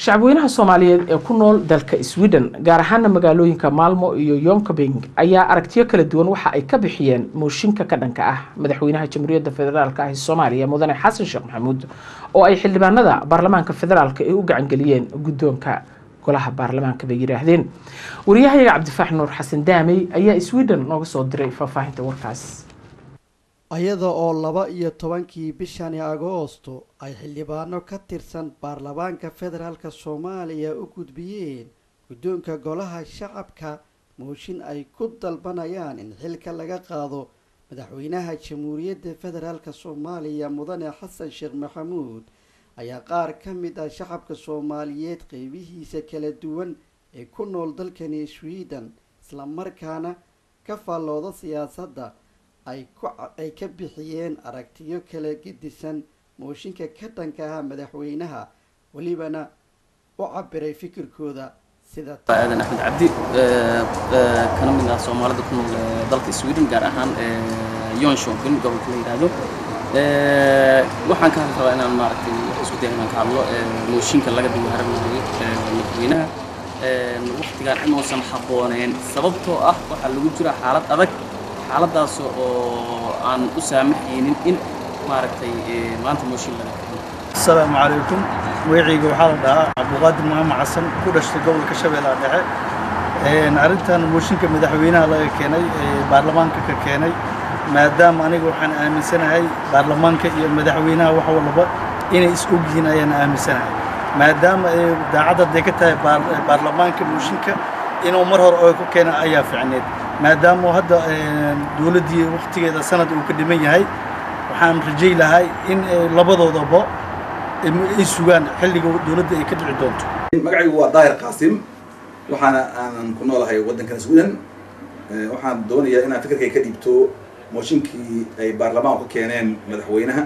shacabweynaha Soomaaliyeed ee ku nool dalka Sweden gaar ahaan magaalooyinka Malmö iyo Jönköping ayaa aragtiyo kala duwan waxa ay ka bixiyeen mooshinka ka dhanka ah madaxweynaha Jamhuuriyadda Federaalka ah ee Soomaaliya Mudane Xasan Sheekh Maxamuud oo ay xildhibaanada baarlamaanka federaalka ay u gacan galiyeen guddoonka golaha baarlamaanka bay yiraahdeen wariyaha Cabdi Faaxnur Xasan Daamay ayaa Sweden nooga soo diray faafahinta warkaas ayada oo 12 bishan Agoosto ay xildhibaano ka tirsan baarlamaanka federaalka Soomaaliya u gudbiyeen guddoonka golaha shacabka mooshin ay ku dalbanayaan in xilka laga qaado madaxweynaha Jamhuuriyadda Federaalka Soomaaliya Mudane Xasan Sheekh Maxamuud ayaa qaar ka mid ah shacabka Soomaaliyeed qaybihiisa kala duwan ee ku nool dalkani Sweden isla markaana ka faallooda siyaasadda ay ka bixiyeen aragtiyo kala gedisan mooshinka ka dhanka ah madaxweynaha walibana u cabiray fikirkooda sida taadan Axmed Cabdi kana midna Soomaalida ku nool dalka Sweden gaar ahaan Jönköping gobolka Irado waxaan ka hadlaa inaan maartay isku dayno ka hadlo mooshinka laga dhigo haramaha madaxweynaha waqtigan inuu san habooneen sababtoo ah waxa lagu jira xaalad adag xaaladaas oo aan u saamaxaynin in maartay maanta mooshin laga dhigo السلام عليكم ويعيق وحالة أبو غادر مهم عسن كودش تقول كشبه الأدعاء نعرفت أن موشين كمدحوينا على كيني برلمانك كيني ما دام أنا أقول عن آمن سنة هاي برلمانك مدحوينا وحول بعض إني أسوقين أنا آمن سنة ما دام دا عدد دكتة برلمانك موشينك إن عمره أيكو كينا أيا في عنيد ما دام وهذا دولتي وقت كذا سنة وقدمية هاي وحن رجيلة هاي إن لبض وضباء السودان حلقة دولته يكتب عدونته. مقعي هو داهر قاسم وحنا أن كنا لهاي ودن كان السودان وحنا دوني أنا فكرة كتبته موشين كي أي برلمان وكيانين مدحوينها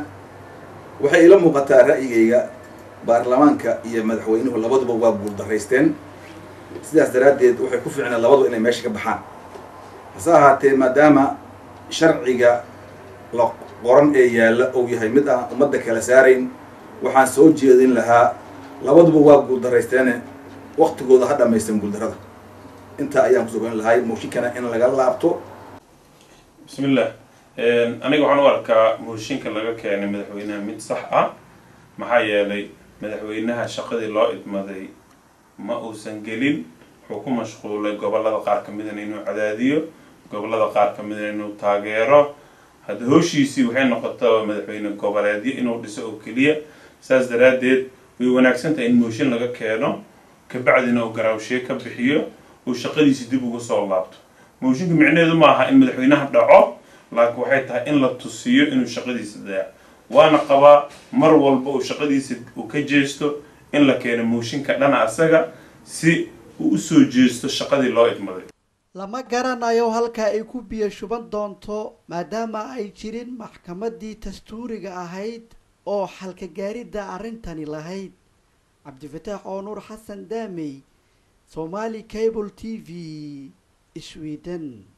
وحي لما قطع رأيي برلمان كي مدحوينه ولا بدو بواب الرئيستين سداس دراديد وحي كوفي عنا لا بدو إنه ماشي كبحان صاها تما دام شرعي لق قرن أيال أو يهمتها ومدة كلاسارين waxaan soo jeedin lahaa labaduba waa guul dareysteen waqtigooda hadda ma aysan guul darada inta ayaan ku soo goyn lahaay mooshinkana in laga laabto bismillaah aniga waxaan u arkaa mooshinka laga keenay madaxweynaha mid sax ah maxaa yeelay madaxweynaha shaqadii loo idmaday ma uusan gelin wuxuu ku mashquulay gobolada qaar ka mid ah inuu cadaadiyo gobolada qaar ka mid ah inuu taageero hadda howshiisii waxay noqotaa madaxweyne goboleedyo inuu dhiso oo kaliya saas daraadeed way wanaagsan tahay in mooshin laga keeno ka bacdina oo garaawshee ka bixiyo oo shaqadiisa dib ugu soo laabto mooshinka micneedu ma aha in madaxweynaha dhaco laakiin waxay tahay in la tusiyo inuu shaqadiisa daayo waana qaba mar walba oo shaqadiisa uu ka jeesto in la keeno mooshinka dhan asaga si uu u soo jeesto shaqadii loo idmaday lama garanayo halka ay ku biyo shuban doonto maadaama ay jirin maxkamaddii dastuuriga ahayd oo halka gaaridda arrintani lahayd Cabdi Faaxnur Xasan Daamay Somali Cable TV Sweden